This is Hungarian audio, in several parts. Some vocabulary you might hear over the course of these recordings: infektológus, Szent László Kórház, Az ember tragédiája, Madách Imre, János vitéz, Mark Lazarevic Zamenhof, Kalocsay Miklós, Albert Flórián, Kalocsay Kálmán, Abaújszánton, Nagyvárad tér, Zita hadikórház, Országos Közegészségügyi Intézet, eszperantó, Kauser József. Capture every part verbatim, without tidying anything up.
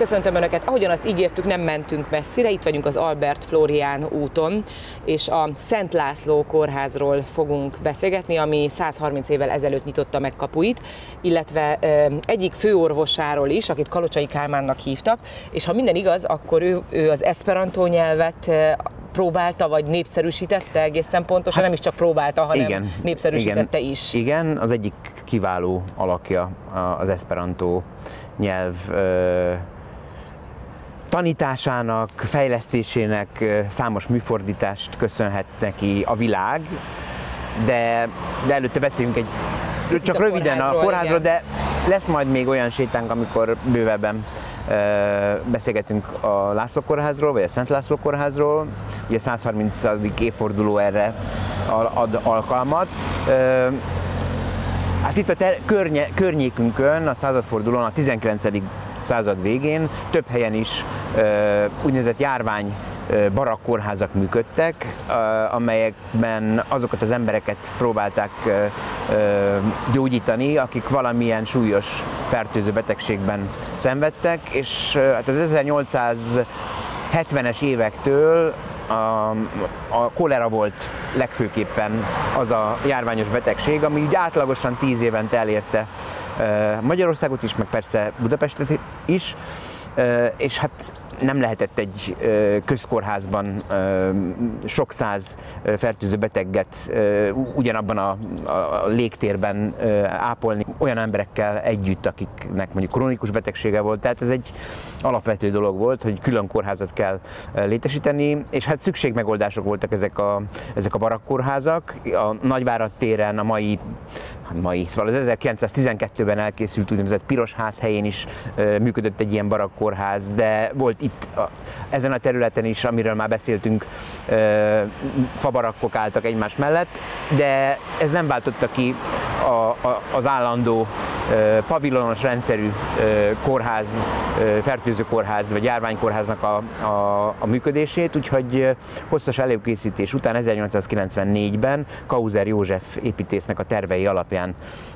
Köszöntöm Önöket! Ahogyan azt ígértük, nem mentünk messzire, itt vagyunk az Albert Flórián úton, és a Szent László Kórházról fogunk beszélgetni, ami százharminc évvel ezelőtt nyitotta meg kapuit, illetve egyik főorvosáról is, akit Kalocsay Kálmánnak hívtak, és ha minden igaz, akkor ő, ő az eszperantó nyelvet próbálta, vagy népszerűsítette egészen pontosan, hát, nem is csak próbálta, hanem igen, népszerűsítette igen, is. Igen, az egyik kiváló alakja az eszperantó nyelv ö, tanításának, fejlesztésének, ö, számos műfordítást köszönhet neki a világ, de, de előtte beszéljünk egy Picit csak a röviden kórházról, a kórházról, igen. De lesz majd még olyan sétánk, amikor bővebben ö, beszélgetünk a László Kórházról, vagy a Szent László Kórházról. Ugye a százharmincadik évforduló erre ad alkalmat. Ö, Hát itt a ter- környe- környékünkön, a századfordulón, a tizenkilencedik század végén több helyen is ö, úgynevezett járvány ö, barakkórházak működtek, ö, amelyekben azokat az embereket próbálták ö, ö, gyógyítani, akik valamilyen súlyos fertőző betegségben szenvedtek, és ö, hát az ezernyolcszázhetvenes évektől A, a kolera volt legfőképpen az a járványos betegség, ami így átlagosan tíz évente elérte Magyarországot is, meg persze Budapestet is, és hát nem lehetett egy közkórházban sok száz fertőző beteget ugyanabban a, a légtérben ápolni olyan emberekkel együtt, akiknek mondjuk krónikus betegsége volt. Tehát ez egy alapvető dolog volt, hogy külön kórházat kell létesíteni, és hát szükségmegoldások voltak ezek a, ezek a barakkórházak. A Nagyvárad téren a mai, mai szóval az ezerkilencszáztizenkettőben elkészült úgynevezett Pirosház helyén is működött egy ilyen barakkórház, de volt itt, a, ezen a területen is, amiről már beszéltünk, ö, fabarakkok álltak egymás mellett, de ez nem váltotta ki a, a, az állandó ö, pavilonos rendszerű ö, kórház, ö, fertőzőkórház vagy járványkórháznak a, a, a működését, úgyhogy hosszas előkészítés után ezernyolcszázkilencvennégyben Kauser József építésznek a tervei alapján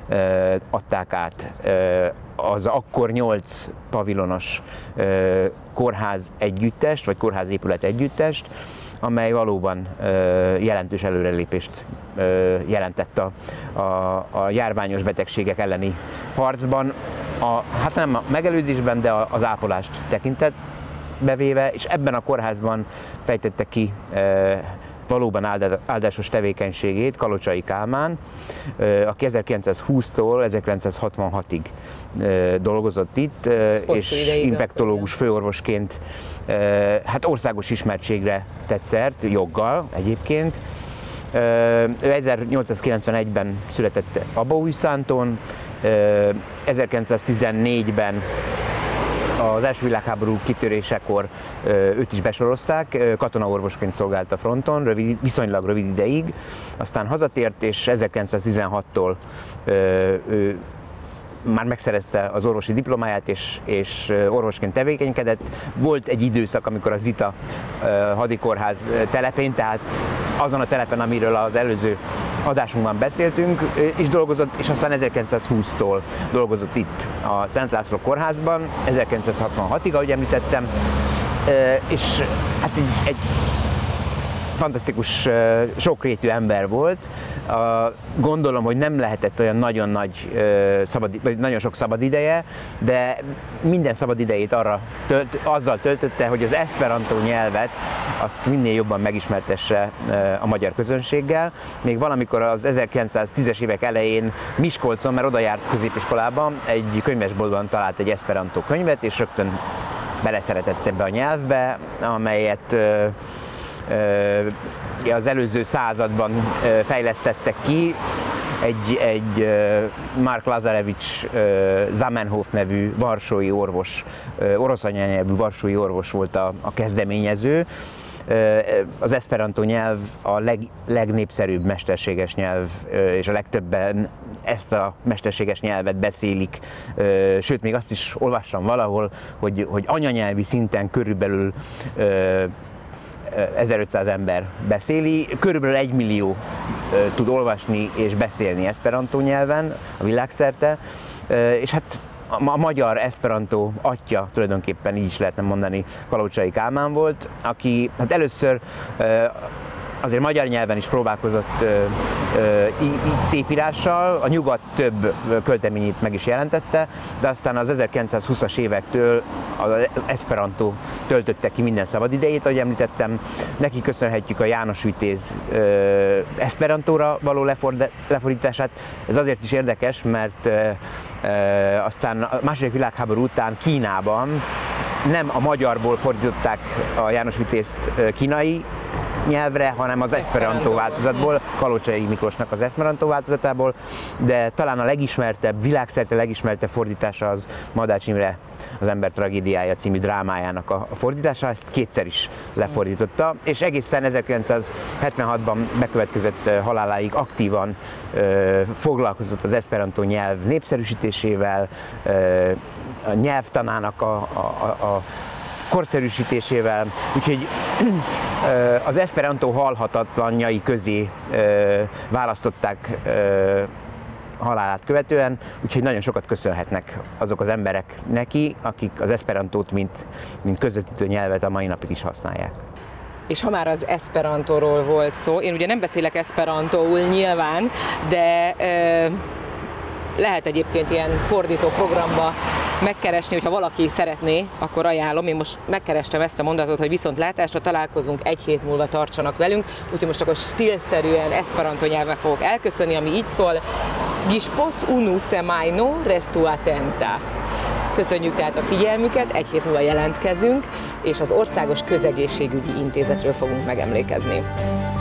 ö, adták át ö, az akkor nyolc pavilonos ö, kórház együttest, vagy kórházépület együttest, amely valóban ö, jelentős előrelépést ö, jelentett a, a, a járványos betegségek elleni harcban, a, hát nem a megelőzésben, de a, az ápolást tekintetbe véve, és ebben a kórházban fejtette ki ö, valóban áldásos tevékenységét Kalocsay Kálmán, aki ezerkilencszázhúsztól ezerkilencszázhatvanhatig dolgozott itt, és infektológus főorvosként hát országos ismertségre tett szert, joggal egyébként. ezernyolcszázkilencvenegyben született Abaújszánton, ezerkilencszáztizennégyben az első világháború kitörésekor őt is besorozták, katonaorvosként szolgált a fronton, rövid, viszonylag rövid ideig, aztán hazatért, és ezerkilencszáztizenhattól ő már megszerezte az orvosi diplomáját, és, és orvosként tevékenykedett. Volt egy időszak, amikor a Zita hadikórház telepén, tehát azon a telepen, amiről az előző adásunkban beszéltünk, és dolgozott, és aztán ezerkilencszázhúsztól dolgozott itt a Szent László Kórházban, ezerkilencszázhatvanhatig, ahogy említettem, és hát egy, egy fantasztikus, sokrétű ember volt. Gondolom, hogy nem lehetett olyan nagyon nagy, szabad, vagy nagyon sok szabad ideje, de minden szabad idejét arra tölt, azzal töltötte, hogy az eszperantó nyelvet azt minél jobban megismertesse a magyar közönséggel. Még valamikor az ezerkilencszáztízes évek elején Miskolcon, mert oda járt középiskolában, egy könyvesboltban talált egy eszperantó könyvet, és rögtön beleszeretett ebbe a nyelvbe, amelyet az előző században fejlesztettek ki. Egy, egy Mark Lazarevic Zamenhof nevű varsói orvos, orosz anyanyelvű varsói orvos volt a, a kezdeményező. Az eszperantó nyelv a leg, legnépszerűbb mesterséges nyelv, és a legtöbben ezt a mesterséges nyelvet beszélik, sőt, még azt is olvassam valahol, hogy, hogy anyanyelvi szinten körülbelül ezerötszáz ember beszéli, körülbelül egy millió tud olvasni és beszélni eszperantó nyelven a világszerte, és hát a magyar eszperantó atya, tulajdonképpen így is lehetne mondani, Kalocsay Kálmán volt, aki hát először azért magyar nyelven is próbálkozott ö, ö, szépírással, a Nyugat több költeményét meg is jelentette, de aztán az ezerkilencszázhúszas évektől az eszperantó töltötte ki minden szabadidejét, ahogy említettem. Neki köszönhetjük a János vitéz ö, eszperantóra való leford, lefordítását. Ez azért is érdekes, mert ö, ö, aztán a második világháború után Kínában nem a magyarból fordították a János vitézt kínai nyelvre, hanem az eszperantó változatból, Kalocsay Miklósnak az eszperantó változatából, de talán a legismertebb, világszerte legismertebb fordítása az Madách Imre Az ember tragédiája című drámájának a fordítása, ezt kétszer is lefordította, és egészen ezerkilencszázhetvenhatban bekövetkezett haláláig aktívan ö, foglalkozott az eszperantó nyelv népszerűsítésével, ö, a nyelvtanának a, a, a, a korszerűsítésével, úgyhogy az eszperantó halhatatlanjai közé választották halálát követően, úgyhogy nagyon sokat köszönhetnek azok az emberek neki, akik az eszperantót, mint, mint közvetítő nyelvet a mai napig is használják. És ha már az eszperantóról volt szó, én ugye nem beszélek eszperantóul nyilván, de ö, lehet egyébként ilyen fordító programba megkeresni, hogyha valaki szeretné, akkor ajánlom. Én most megkerestem ezt a mondatot, hogy viszontlátásra találkozunk, egy hét múlva tartsanak velünk, úgyhogy most akkor stílszerűen eszperantó nyelven fogok elköszönni, ami így szól: Gis post unu semajno restu atenta. Köszönjük tehát a figyelmüket, egy hét múlva jelentkezünk, és az Országos Közegészségügyi Intézetről fogunk megemlékezni.